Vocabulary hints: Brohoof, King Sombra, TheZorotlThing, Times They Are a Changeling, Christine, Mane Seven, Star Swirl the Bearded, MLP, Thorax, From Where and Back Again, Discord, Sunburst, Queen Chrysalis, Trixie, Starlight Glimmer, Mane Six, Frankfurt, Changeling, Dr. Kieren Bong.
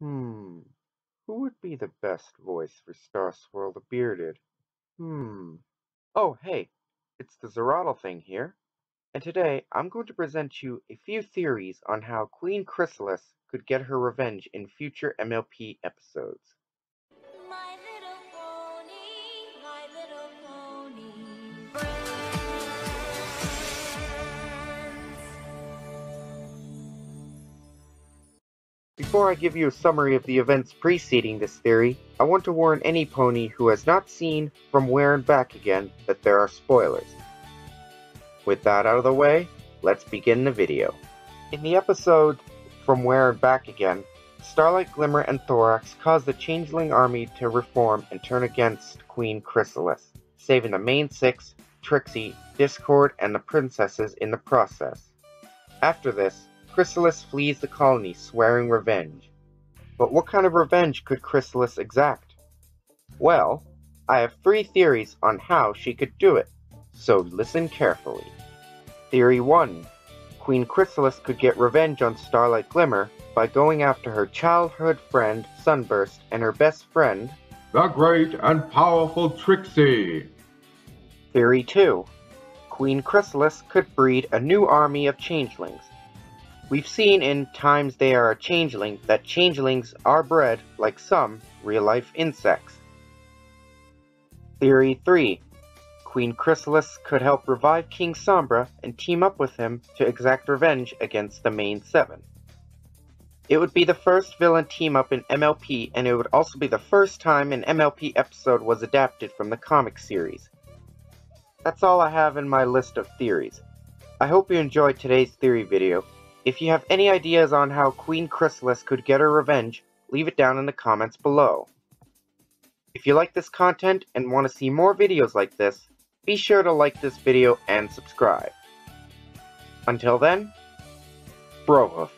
Who would be the best voice for Star Swirl the Bearded? Oh, hey, it's the Zerottle thing here. And today, I'm going to present you a few theories on how Queen Chrysalis could get her revenge in future MLP episodes. Before I give you a summary of the events preceding this theory, I want to warn any pony who has not seen From Where and Back Again that there are spoilers. With that out of the way, let's begin the video. In the episode From Where and Back Again, Starlight Glimmer and Thorax caused the Changeling army to reform and turn against Queen Chrysalis, saving the Mane Six, Trixie, Discord, and the princesses in the process. After this, Chrysalis flees the colony, swearing revenge. But what kind of revenge could Chrysalis exact? Well, I have three theories on how she could do it, so listen carefully. Theory 1. Queen Chrysalis could get revenge on Starlight Glimmer by going after her childhood friend, Sunburst, and her best friend, the great and powerful Trixie. Theory 2. Queen Chrysalis could breed a new army of changelings. We've seen in Times They Are a Changeling that changelings are bred, like some, real-life insects. Theory 3. Queen Chrysalis could help revive King Sombra and team up with him to exact revenge against the Mane Seven. It would be the first villain team-up in MLP, and it would also be the first time an MLP episode was adapted from the comic series. That's all I have in my list of theories. I hope you enjoyed today's theory video. If you have any ideas on how Queen Chrysalis could get her revenge, leave it down in the comments below. If you like this content and want to see more videos like this, be sure to like this video and subscribe. Until then, Brohoof.